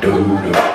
do do.